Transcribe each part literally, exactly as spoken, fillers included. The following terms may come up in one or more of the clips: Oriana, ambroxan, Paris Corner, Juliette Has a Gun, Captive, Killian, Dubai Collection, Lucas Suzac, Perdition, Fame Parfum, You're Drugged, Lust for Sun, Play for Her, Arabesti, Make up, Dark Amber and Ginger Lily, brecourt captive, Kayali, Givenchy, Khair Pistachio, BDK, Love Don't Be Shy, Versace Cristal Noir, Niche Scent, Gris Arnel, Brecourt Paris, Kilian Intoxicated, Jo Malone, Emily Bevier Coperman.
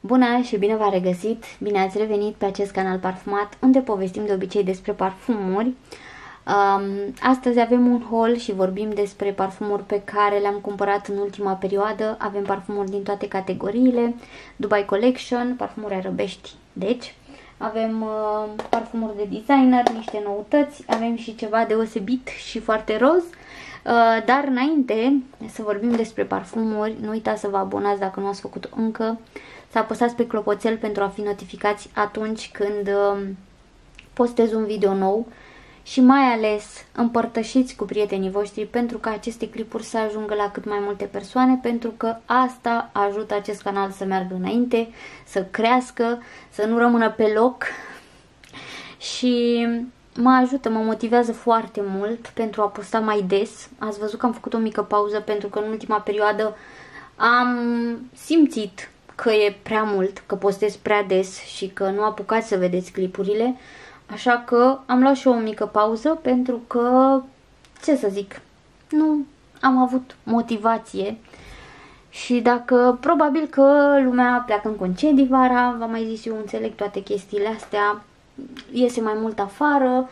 Bună și bine v-am regăsit! Bine ați revenit pe acest canal parfumat, unde povestim de obicei despre parfumuri. Um, astăzi avem un haul și vorbim despre parfumuri pe care le-am cumpărat în ultima perioadă. Avem parfumuri din toate categoriile, Dubai Collection, parfumuri arăbești, deci. Avem uh, parfumuri de designer, niște noutăți, avem și ceva deosebit și foarte roz. Uh, dar înainte să vorbim despre parfumuri, nu uitați să vă abonați dacă nu ați făcut încă, să apăsați pe clopoțel pentru a fi notificați atunci când uh, postez un video nou. Și mai ales împărtășiți cu prietenii voștri pentru ca aceste clipuri să ajungă la cât mai multe persoane, pentru că asta ajută acest canal să meargă înainte, să crească, să nu rămână pe loc și mă ajută, mă motivează foarte mult pentru a posta mai des. Ați văzut că am făcut o mică pauză pentru că în ultima perioadă am simțit că e prea mult, că postez prea des și că nu apucați să vedeți clipurile. Așa că am luat și eu o mică pauză pentru că, ce să zic, nu am avut motivație și dacă, probabil că lumea pleacă în concedii vara, v-am mai zis eu, înțeleg toate chestiile astea, iese mai mult afară,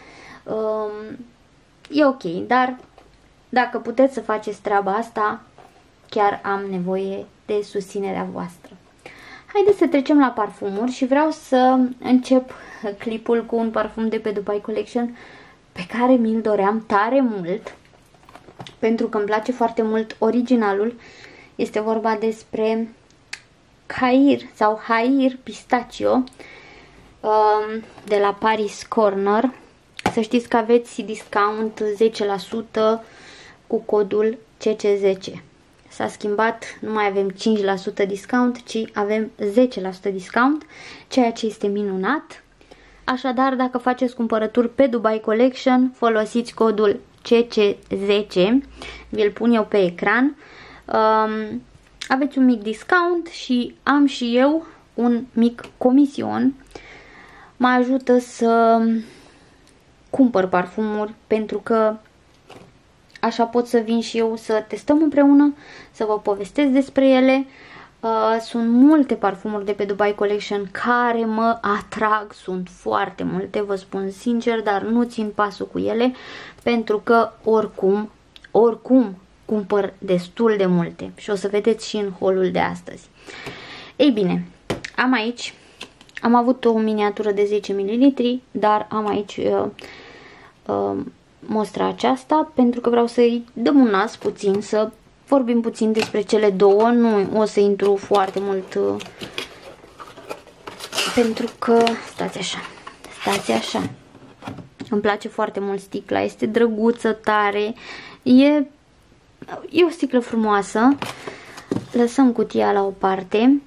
e ok, dar dacă puteți să faceți treaba asta, chiar am nevoie de susținerea voastră. Haideți să trecem la parfumuri și vreau să încep clipul cu un parfum de pe Dubai Collection pe care mi-l doream tare mult pentru că îmi place foarte mult originalul. Este vorba despre Khair sau Khair Pistachio de la Paris Corner. Să știți că aveți discount zece la sută cu codul C C zece. S-a schimbat, nu mai avem cinci la sută discount, ci avem zece la sută discount, ceea ce este minunat. Așadar, dacă faceți cumpărături pe Dubai Collection, folosiți codul C C zece, vi-l pun eu pe ecran. Um, aveți un mic discount și am și eu un mic comision. Mă ajută să cumpăr parfumuri pentru că așa pot să vin și eu să testăm împreună, să vă povestesc despre ele. Uh, sunt multe parfumuri de pe Dubai Collection care mă atrag, sunt foarte multe, vă spun sincer, dar nu țin pasul cu ele pentru că oricum, oricum cumpăr destul de multe și o să vedeți și în haul-ul de astăzi. Ei bine, am aici, am avut o miniatură de zece mililitri, dar am aici uh, uh, mostra aceasta pentru că vreau să-i dăm un nas puțin, să vorbim puțin despre cele două. Nu o să intru foarte mult pentru că stați așa, stați așa. Îmi place foarte mult sticla, este drăguță tare, e, e o sticlă frumoasă. Lăsăm cutia la o parte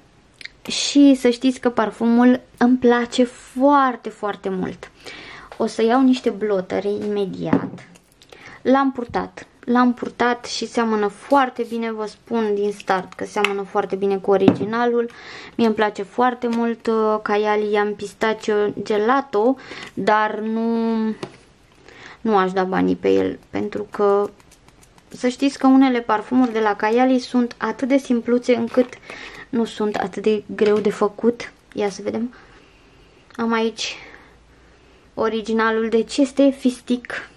și să știți că parfumul îmi place foarte, foarte mult. O să iau niște blotere imediat. L-am purtat. L-am purtat și seamănă foarte bine, vă spun din start că seamănă foarte bine cu originalul. Mie îmi place foarte mult Kayali am Pistachio Gelato, dar nu, nu aș da banii pe el pentru că să știți că unele parfumuri de la Kayali sunt atât de simpluțe încât nu sunt atât de greu de făcut. Ia să vedem. Am aici originalul, deci este fistic.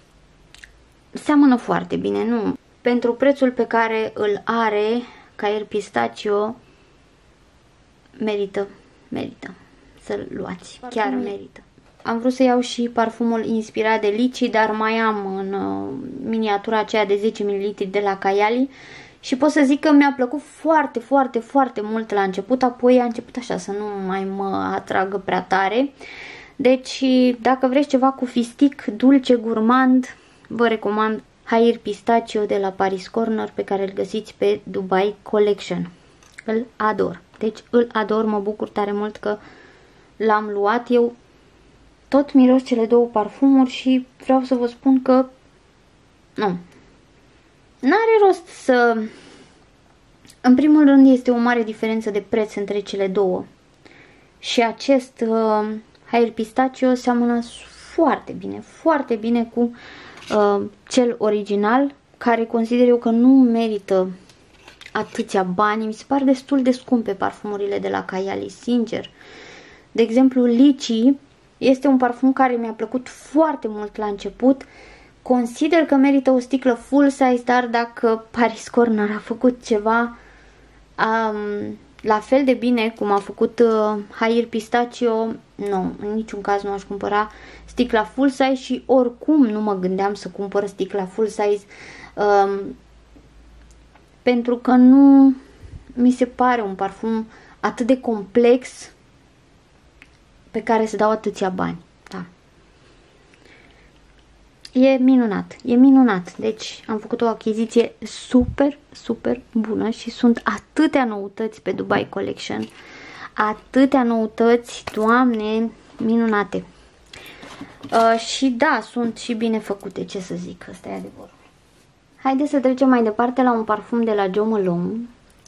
Seamănă foarte bine, nu? Pentru prețul pe care îl are Khair Pistachio, merită, merită să-l luați. Parfum. Chiar merită. Am vrut să iau și parfumul inspirat de licii, dar mai am în uh, miniatura aceea de zece mililitri de la Kayali și pot să zic că mi-a plăcut foarte, foarte, foarte mult la început, apoi a început așa să nu mai mă atragă prea tare. Deci, dacă vreți ceva cu fistic, dulce, gurmand, vă recomand Khair Pistachio de la Paris Corner pe care îl găsiți pe Dubai Collection. Îl ador. Deci îl ador, mă bucur tare mult că l-am luat eu. Tot miros cele două parfumuri și vreau să vă spun că nu. N-are rost să... În primul rând este o mare diferență de preț între cele două. Și acest uh, Khair Pistachio seamănă foarte bine, foarte bine cu uh, cel original, care consider eu că nu merită atâția bani. Mi se par destul de scumpe parfumurile de la Kayali, sincer. De exemplu, Lychee este un parfum care mi-a plăcut foarte mult la început. Consider că merită o sticlă full size, dar dacă Paris Corner a făcut ceva um, la fel de bine cum a făcut uh, Khair Pistachio, nu, în niciun caz nu aș cumpăra sticla full size și oricum nu mă gândeam să cumpăr sticla full size um, pentru că nu mi se pare un parfum atât de complex pe care să dau atâția bani. Da. E minunat, e minunat. Deci am făcut o achiziție super, super bună și sunt atâtea noutăți pe Dubai Collection. Atâtea noutăți, Doamne, minunate. Uh, și da, sunt și bine făcute, ce să zic, ăsta e adevărul. Haideți să trecem mai departe la un parfum de la Jo Malone,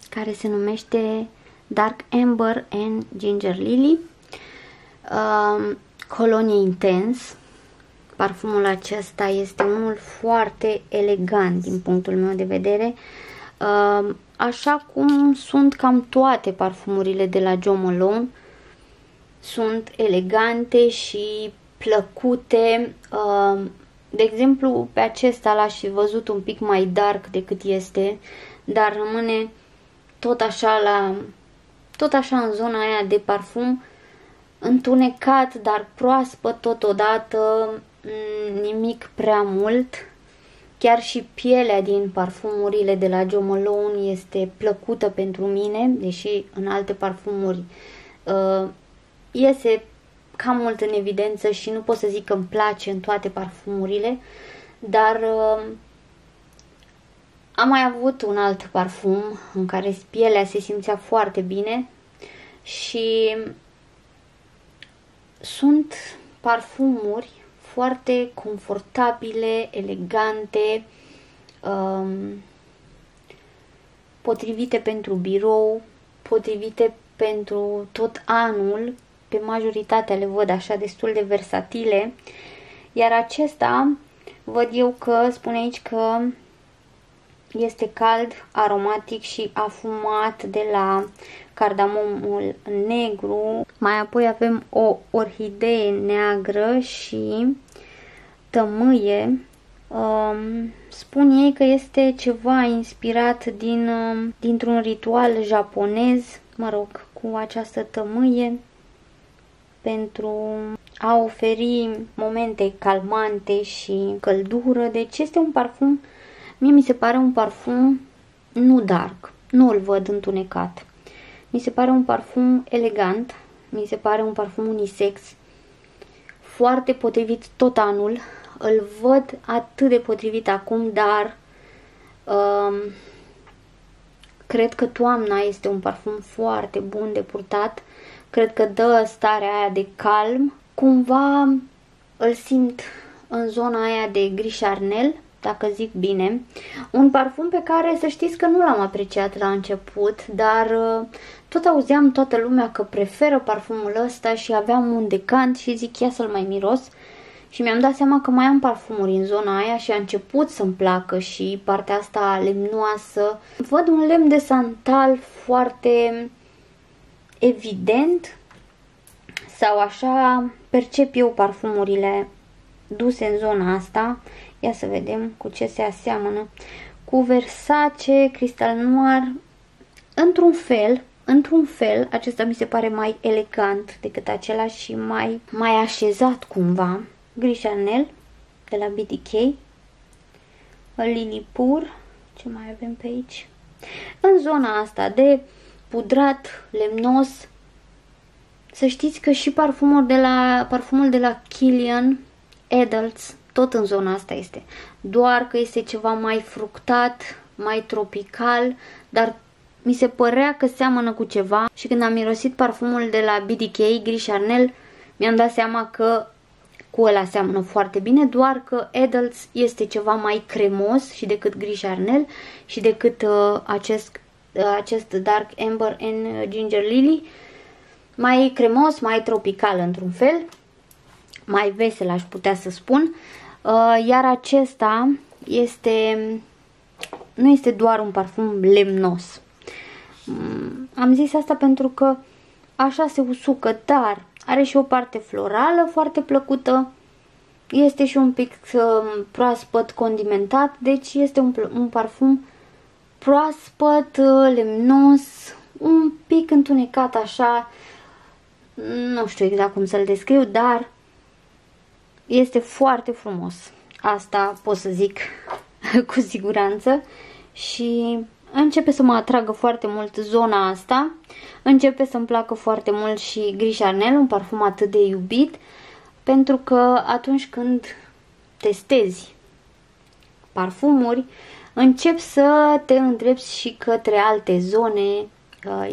care se numește Dark Amber and Ginger Lily. Uh, Colonie Intens. Parfumul acesta este unul foarte elegant din punctul meu de vedere, așa cum sunt cam toate parfumurile de la Jo Malone. Sunt elegante și plăcute. De exemplu, pe acesta l-aș fi văzut un pic mai dark decât este, dar rămâne tot așa, la, tot așa în zona aia de parfum întunecat, dar proaspăt totodată, nimic prea mult. Chiar și pielea din parfumurile de la Jo Malone este plăcută pentru mine, deși în alte parfumuri uh, iese cam mult în evidență și nu pot să zic că îmi place în toate parfumurile, dar uh, am mai avut un alt parfum în care pielea se simțea foarte bine și sunt parfumuri foarte confortabile, elegante, um, potrivite pentru birou, potrivite pentru tot anul. Pe majoritatea le văd așa destul de versatile. Iar acesta, văd eu că spune aici că este cald, aromatic și afumat de la cardamomul negru. Mai apoi avem o orhidee neagră și tămâie. Spun ei că este ceva inspirat din, dintr-un ritual japonez, mă rog, cu această tămâie, pentru a oferi momente calmante și căldură. Deci este un parfum, mie mi se pare un parfum nu dark, nu îl văd întunecat. Mi se pare un parfum elegant, mi se pare un parfum unisex, foarte potrivit tot anul. Îl văd atât de potrivit acum, dar um, cred că toamna este un parfum foarte bun de purtat. Cred că dă starea aia de calm. Cumva îl simt în zona aia de Gris Arnel, dacă zic bine. Un parfum pe care să știți că nu l-am apreciat la început, dar tot auzeam toată lumea că preferă parfumul ăsta și aveam un decant și zic ia să-l mai miros. Și mi-am dat seama că mai am parfumuri în zona aia și a început să-mi placă și partea asta lemnoasă. Văd un lemn de santal foarte evident, sau așa percep eu parfumurile duse în zona asta. Ia să vedem cu ce se aseamănă. Cu Versace Cristal Noir, într-un fel, într-un fel, acesta mi se pare mai elegant decât acela și mai, mai așezat cumva. Gris Arnel de la B D K, Lily Pur, ce mai avem pe aici? În zona asta de pudrat, lemnos. Să știți că și parfumul de la, parfumul de la Killian, Adults, tot în zona asta este, doar că este ceva mai fructat, mai tropical, dar mi se părea că seamănă cu ceva și când am mirosit parfumul de la B D K, Gris Arnel, mi-am dat seama că cu ăla seamănă foarte bine, doar că Adults este ceva mai cremos și decât Gris Arnel și decât uh, acest, uh, acest Dark Amber and Ginger Lily, mai cremos, mai tropical într-un fel. mai vesel, aș putea să spun. Iar acesta este, nu este doar un parfum lemnos. Am zis asta pentru că așa se usucă, dar are și o parte florală foarte plăcută. Este și un pic uh, proaspăt condimentat, deci este un, un parfum proaspăt, uh, lemnos, un pic întunecat așa, nu știu exact cum să-l descriu, dar este foarte frumos. Asta pot să zic cu siguranță și începe să mă atragă foarte mult zona asta, începe să-mi placă foarte mult și Gris Arnel, un parfum atât de iubit. Pentru că atunci când testezi parfumuri, începi să te îndrepți și către alte zone.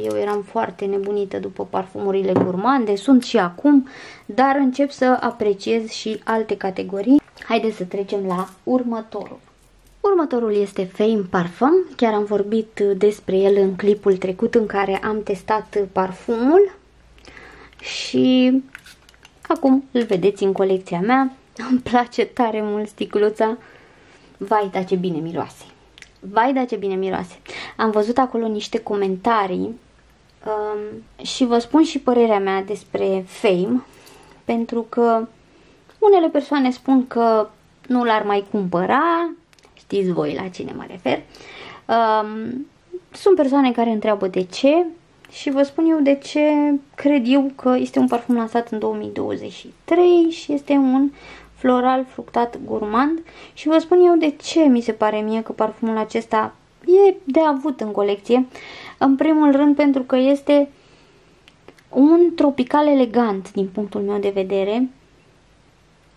Eu eram foarte nebunită după parfumurile gourmande, sunt și acum, dar încep să apreciez și alte categorii. Haideți să trecem la următorul. Următorul este Fame Parfum. Chiar am vorbit despre el în clipul trecut în care am testat parfumul și acum îl vedeți în colecția mea. Îmi place tare mult sticluța. Vai, da ce bine miroase! Vai, da ce bine miroase! Am văzut acolo niște comentarii um, și vă spun și părerea mea despre Fame, pentru că unele persoane spun că nu l-ar mai cumpăra, știți voi la cine mă refer. Um, sunt persoane care întreabă de ce. Și vă spun eu de ce cred eu că este un parfum lansat în două mii douăzeci și trei și este un floral fructat gourmand. Și vă spun eu de ce mi se pare mie că parfumul acesta e de avut în colecție. În primul rând pentru că este un tropical elegant din punctul meu de vedere.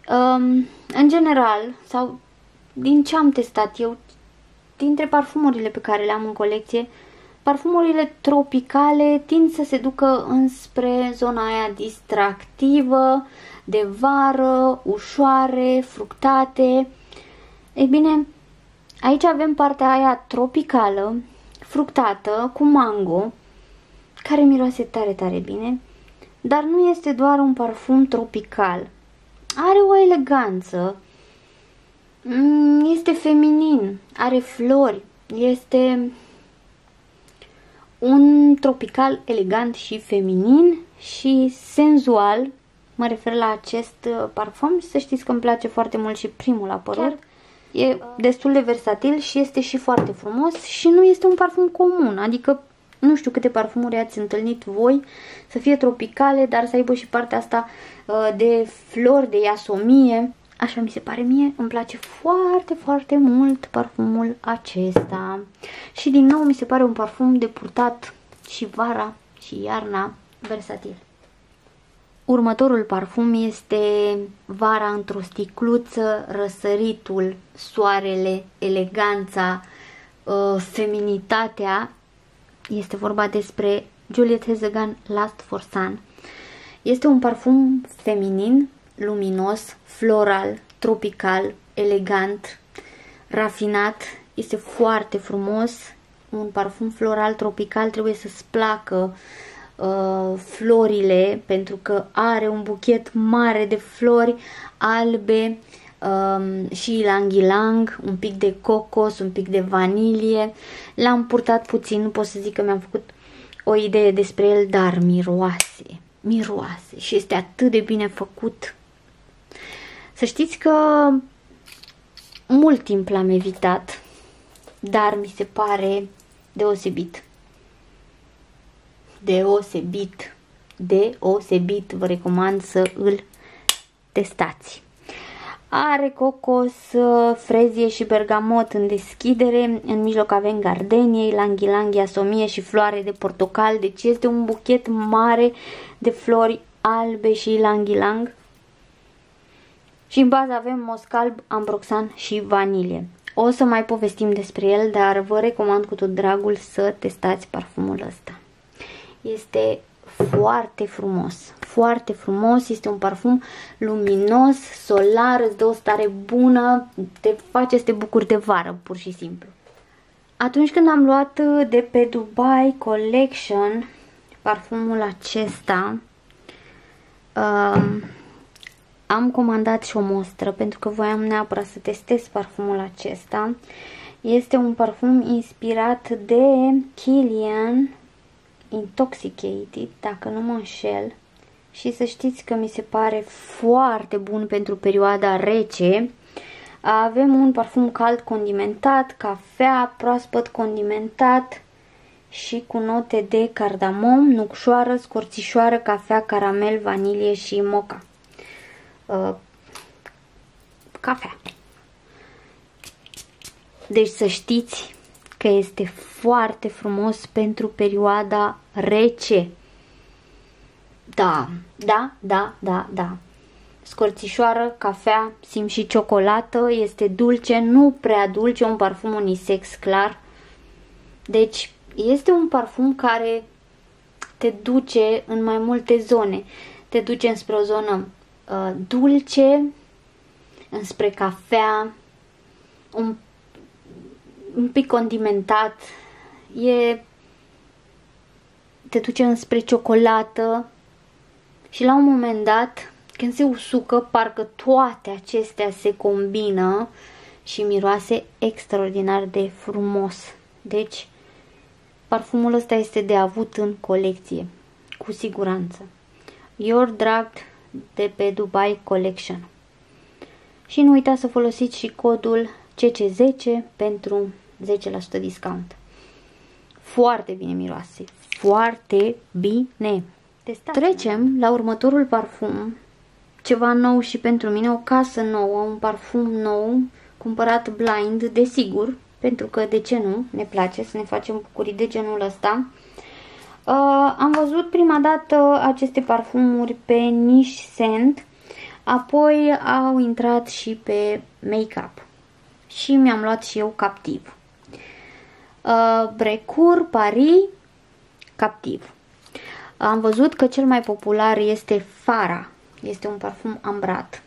Um, în general, sau din ce am testat eu, dintre parfumurile pe care le am în colecție, parfumurile tropicale tind să se ducă înspre zona aia distractivă, de vară, ușoare, fructate. Ei bine, aici avem partea aia tropicală, fructată, cu mango, care miroase tare, tare bine, dar nu este doar un parfum tropical. Are o eleganță, este feminin, are flori, este un tropical elegant și feminin și senzual. Mă refer la acest parfum. Să știți că îmi place foarte mult și primul apărut. E destul de versatil și este și foarte frumos și nu este un parfum comun. Adică nu știu câte parfumuri ați întâlnit voi să fie tropicale, dar să aibă și partea asta de flori, de iasomie. Așa mi se pare mie, îmi place foarte, foarte mult parfumul acesta. Și din nou mi se pare un parfum de purtat și vara și iarna, versatil. Următorul parfum este Vara într-o sticluță, Răsăritul, Soarele, Eleganța, Feminitatea. Este vorba despre Juliette Has a Gun, Lust for Sun. Este un parfum feminin, luminos, floral, tropical, elegant, rafinat, este foarte frumos. Un parfum floral tropical trebuie să-ți placă uh, florile, pentru că are un buchet mare de flori albe uh, și ylang-ylang, un pic de cocos, un pic de vanilie. L-am purtat puțin, nu pot să zic că mi-am făcut o idee despre el, dar miroase, miroase și este atât de bine făcut. Să știți că mult timp l-am evitat, dar mi se pare deosebit. Deosebit. Deosebit. Vă recomand să îl testați. Are cocos, frezie și bergamot în deschidere. În mijloc avem gardenie, ylang-ylang, iasomie și floare de portocal. Deci este un buchet mare de flori albe și ylang-ylang. Și în bază avem moscalb, ambroxan și vanilie. O să mai povestim despre el, dar vă recomand cu tot dragul să testați parfumul ăsta. Este foarte frumos, foarte frumos, este un parfum luminos, solar, îți dă o stare bună, te face să te bucuri de vară, pur și simplu. Atunci când am luat de pe Dubai Collection parfumul acesta, um, Am comandat și o mostră pentru că voiam neapărat să testez parfumul acesta. Este un parfum inspirat de Kilian Intoxicated, dacă nu mă înșel. Și să știți că mi se pare foarte bun pentru perioada rece. Avem un parfum cald condimentat, cafea, proaspăt condimentat și cu note de cardamom, nucșoară, scorțișoară, cafea, caramel, vanilie și moca. Uh, cafea. Deci să știți că este foarte frumos pentru perioada rece. Da, da, da, da, da. Scorțișoară, cafea, simt și ciocolată, este dulce, nu prea dulce, un parfum unisex clar. Deci este un parfum care te duce în mai multe zone. Te duce înspre o zonă uh, dulce, înspre cafea, un, un pic condimentat, e, te duce înspre ciocolată și la un moment dat, când se usucă, parcă toate acestea se combină și miroase extraordinar de frumos. Deci, parfumul ăsta este de avut în colecție, cu siguranță. You're Drugged de pe Dubai Collection. Și nu uitați să folosiți și codul C C zece pentru zece la sută discount. Foarte bine miroase, foarte bine. Testați. Trecem la următorul parfum. Ceva nou și pentru mine, o casă nouă, un parfum nou, cumpărat blind, desigur, pentru că de ce nu, ne place să ne facem bucurii de genul ăsta. Uh, am văzut prima dată aceste parfumuri pe Niche Scent, apoi au intrat și pe Make up și mi-am luat și eu Captive. Uh, Brecourt Paris, Captive. Am văzut că cel mai popular este Fara. Este un parfum ambrat.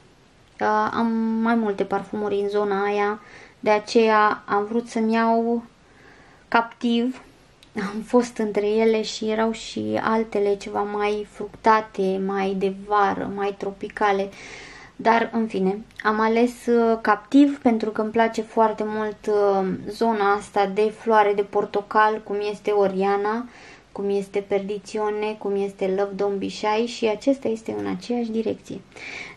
Uh, am mai multe parfumuri în zona aia, de aceea am vrut să-mi iau Captiv. Am fost între ele și erau și altele ceva mai fructate, mai de vară, mai tropicale. Dar, în fine, am ales Captiv pentru că îmi place foarte mult zona asta de floare de portocal, cum este Oriana, cum este Perdition, cum este Love Don't Be Shy, și acesta este în aceeași direcție.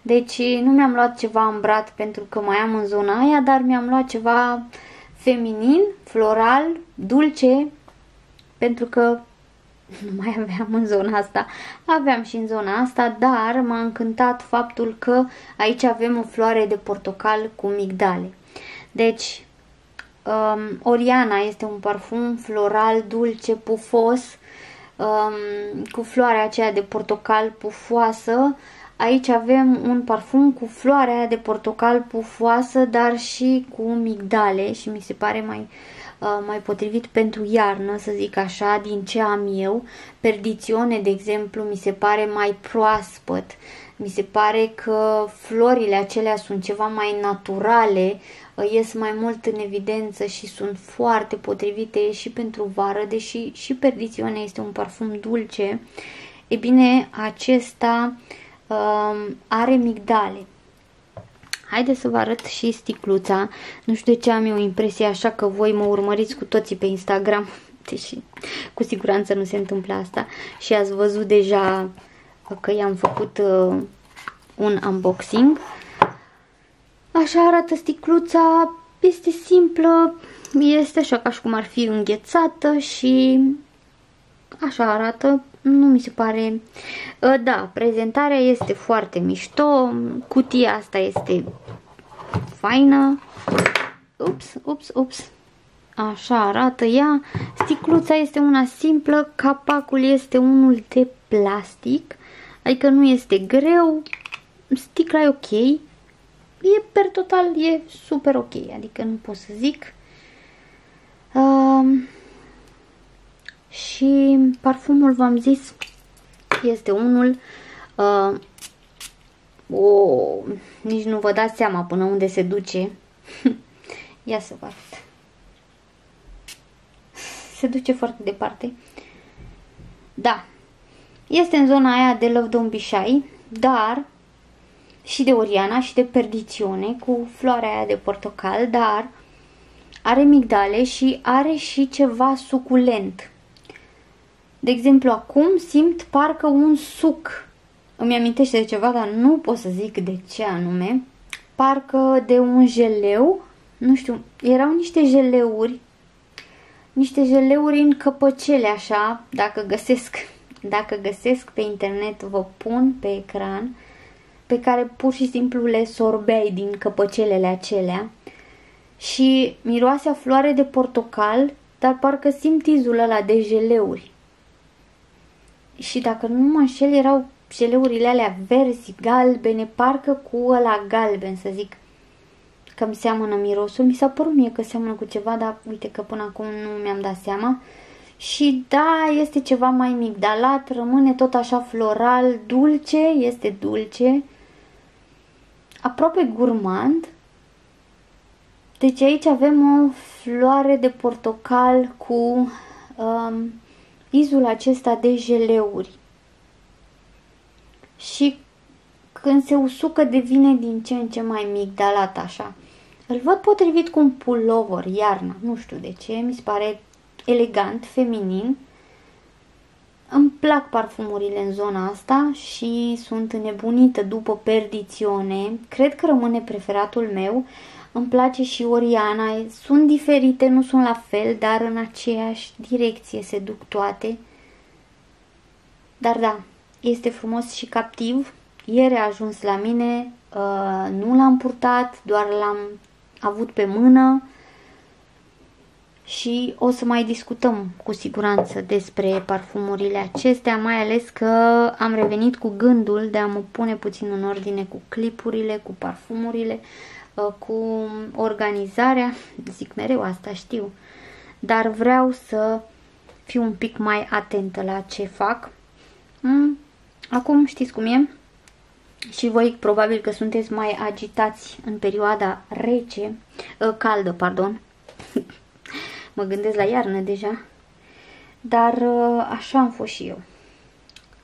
Deci nu mi-am luat ceva ambrat pentru că mai am în zona aia, dar mi-am luat ceva feminin, floral, dulce, pentru că nu mai aveam în zona asta. Aveam și în zona asta, dar m-a încântat faptul că aici avem o floare de portocal cu migdale. Deci um, Oriana este un parfum floral, dulce, pufos, Um, cu floarea aceea de portocal pufoasă. Aici avem un parfum cu floarea de portocal pufoasă, dar și cu migdale, și mi se pare mai, uh, mai potrivit pentru iarnă, să zic așa, din ce am eu. Perdițiune, de exemplu, mi se pare mai proaspăt, mi se pare că florile acelea sunt ceva mai naturale, ies mai mult în evidență și sunt foarte potrivite și pentru vară, deși și Perdițiune este un parfum dulce. E bine, acesta um, are migdale. Haideți să vă arăt și sticluța. Nu știu de ce am eu impresia așa că voi mă urmăriți cu toții pe Instagram, deși cu siguranță nu se întâmplă asta, și ați văzut deja că i-am făcut uh, un unboxing. Așa arată sticluța, este simplă, este așa ca și cum ar fi înghețată și așa arată, nu mi se pare... Da, prezentarea este foarte mișto, cutia asta este faină, ups, ups, ups, așa arată ea, sticluța este una simplă, capacul este unul de plastic, adică nu este greu, sticla e ok. E, per total, e super ok, adică nu pot să zic. Um, și parfumul, v-am zis, este unul... Uh, oh, nici nu vă dați seama până unde se duce. Ia să vă arăt. Se duce foarte departe. Da, este în zona aia de Love Don't Be Shy, dar... și de Oriana și de Perdition cu floarea aia de portocal, dar are migdale și are și ceva suculent. De exemplu, acum simt parcă un suc. Îmi amintește de ceva, dar nu pot să zic de ce anume. Parcă de un jeleu, nu știu, erau niște jeleuri, niște jeleuri în căpăcele așa, dacă găsesc, dacă găsesc pe internet vă pun pe ecran, pe care pur și simplu le sorbeai din căpăcelele acelea și miroase a floare de portocal, dar parcă simt izul ăla de jeleuri. Și dacă nu mă înșel, erau jeleurile alea verzi, galbene, parcă cu ăla galben, să zic că mi seamănă mirosul. Mi s-a părut mie că seamănă cu ceva, dar uite că până acum nu mi-am dat seama. Și da, este ceva mai migdalat, rămâne tot așa floral, dulce, este dulce, aproape gurmand. Deci aici avem o floare de portocal cu um, izul acesta de jeleuri. Și când se usucă devine din ce în ce mai migdalat așa. Îl văd potrivit cu un pulover iarna, nu știu de ce, mi se pare elegant, feminin. Îmi plac parfumurile în zona asta și sunt înnebunită după Perdition. Cred că rămâne preferatul meu. Îmi place și Oriana. Sunt diferite, nu sunt la fel, dar în aceeași direcție se duc toate. Dar da, este frumos și Captiv. Ieri a ajuns la mine, nu l-am purtat, doar l-am avut pe mână. Și o să mai discutăm cu siguranță despre parfumurile acestea, mai ales că am revenit cu gândul de a mă pune puțin în ordine cu clipurile, cu parfumurile, cu organizarea, zic mereu asta, știu, dar vreau să fiu un pic mai atentă la ce fac. Acum știți cum e și voi probabil că sunteți mai agitați în perioada rece, caldă, pardon. Mă gândesc la iarnă deja, dar așa am fost și eu.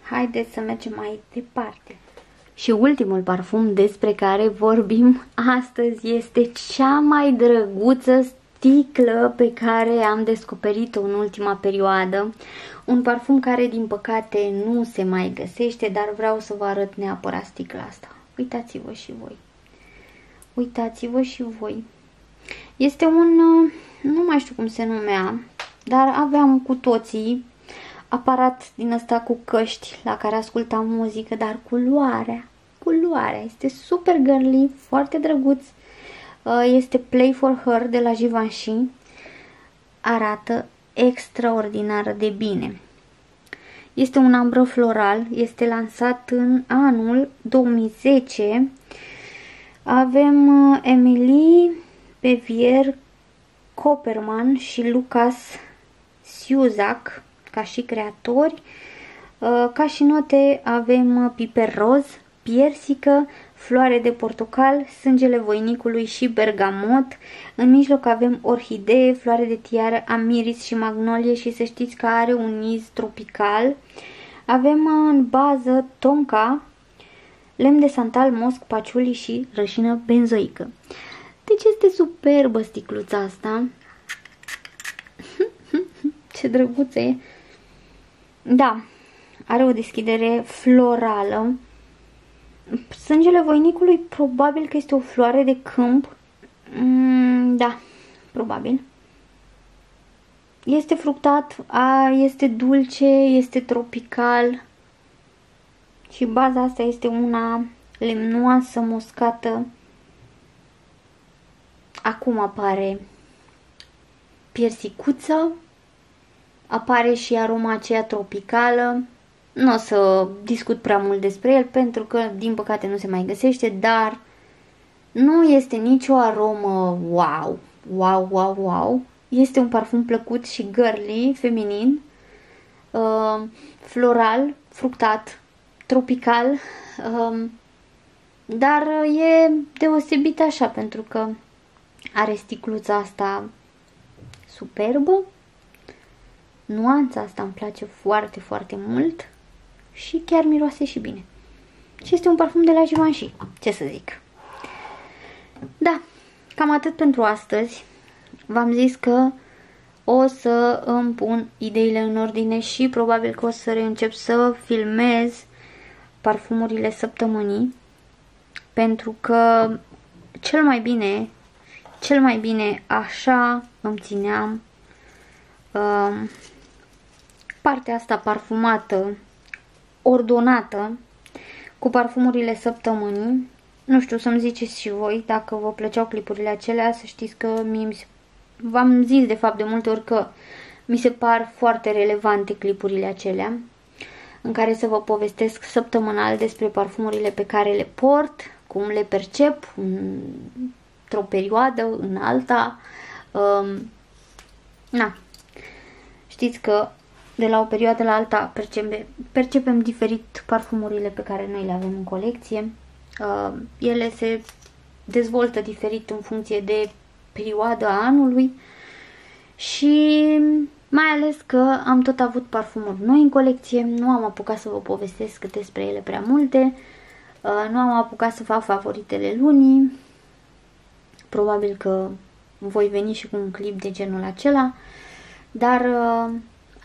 Haideți să mergem mai departe. Și ultimul parfum despre care vorbim astăzi este cea mai drăguță sticlă pe care am descoperit-o în ultima perioadă. Un parfum care din păcate nu se mai găsește, dar vreau să vă arăt neapărat sticla asta. Uitați-vă și voi. Uitați-vă și voi. Este un... nu mai știu cum se numea, dar aveam cu toții aparat din ăsta cu căști la care ascultam muzică, dar culoarea, culoarea este super girly, foarte drăguț. Este Play for Her de la Givenchy. Arată extraordinar de bine. Este un ambră floral, este lansat în anul două mii zece. Avem Emily Bevier Coperman și Lucas Suzac ca și creatori. Ca și note avem piper roz, piersică, floare de portocal, sângele voinicului și bergamot. În mijloc avem orhidee, floare de tiară, amiris și magnolie și să știți că are un iz tropical. Avem în bază tonka, lemn de santal, mosc, paciuli și rășină benzoică. Deci este superbă sticluța asta. Ce drăguță e. Da, are o deschidere florală. Sângele voinicului probabil că este o floare de câmp. Mm, da, probabil. Este fructat, a, este dulce, este tropical. Și baza asta este una lemnoasă, moscată. Acum apare piersicuță, apare și aroma aceea tropicală. Nu o să discut prea mult despre el pentru că, din păcate, nu se mai găsește, dar nu este nicio aromă wow, wow, wow, wow. Este un parfum plăcut și girly, feminin, uh, floral, fructat, tropical, uh, dar e deosebit așa pentru că are sticluța asta superbă. Nuanța asta îmi place foarte, foarte mult și chiar miroase și bine. și este un parfum de la Givenchy. Ce să zic? Da, cam atât pentru astăzi. V-am zis că o să îmi pun ideile în ordine și probabil că o să reîncep să filmez parfumurile săptămânii, pentru că cel mai bine, cel mai bine așa îmi țineam um, partea asta parfumată, ordonată, cu parfumurile săptămânii. Nu știu, să-mi ziceți și voi dacă vă plăceau clipurile acelea. Să știți că mi v-am zis de fapt de multe ori că mi se par foarte relevante clipurile acelea în care să vă povestesc săptămânal despre parfumurile pe care le port, cum le percep într-o perioadă, în alta. Um, na. Știți că de la o perioadă la alta percepem, percepem diferit parfumurile pe care noi le avem în colecție. Uh, ele se dezvoltă diferit în funcție de perioada anului și mai ales că am tot avut parfumuri noi în colecție, nu am apucat să vă povestesc despre ele prea multe, uh, nu am apucat să fac favoritele lunii, probabil că voi veni și cu un clip de genul acela, dar uh,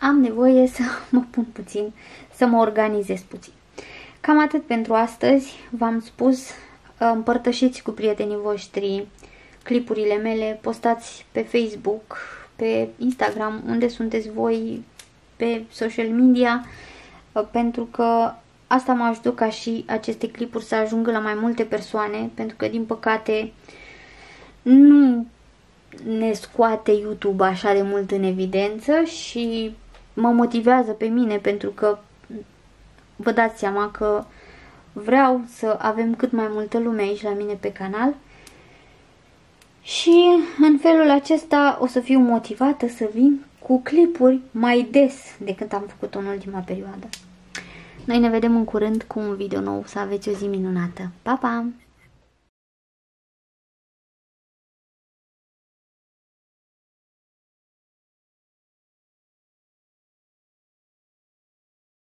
am nevoie să mă pun puțin, să mă organizez puțin. Cam atât pentru astăzi, v-am spus, împărtășiți cu prietenii voștri clipurile mele, postați pe Facebook, pe Instagram, unde sunteți voi, pe social media, pentru că asta mă ajută ca și aceste clipuri să ajungă la mai multe persoane, pentru că din păcate nu ne scoate YouTube așa de mult în evidență și mă motivează pe mine, pentru că vă dați seama că vreau să avem cât mai multă lume aici la mine pe canal și în felul acesta o să fiu motivată să vin cu clipuri mai des decât am făcut-o în ultima perioadă. Noi ne vedem în curând cu un video nou, să aveți o zi minunată. Pa, pa!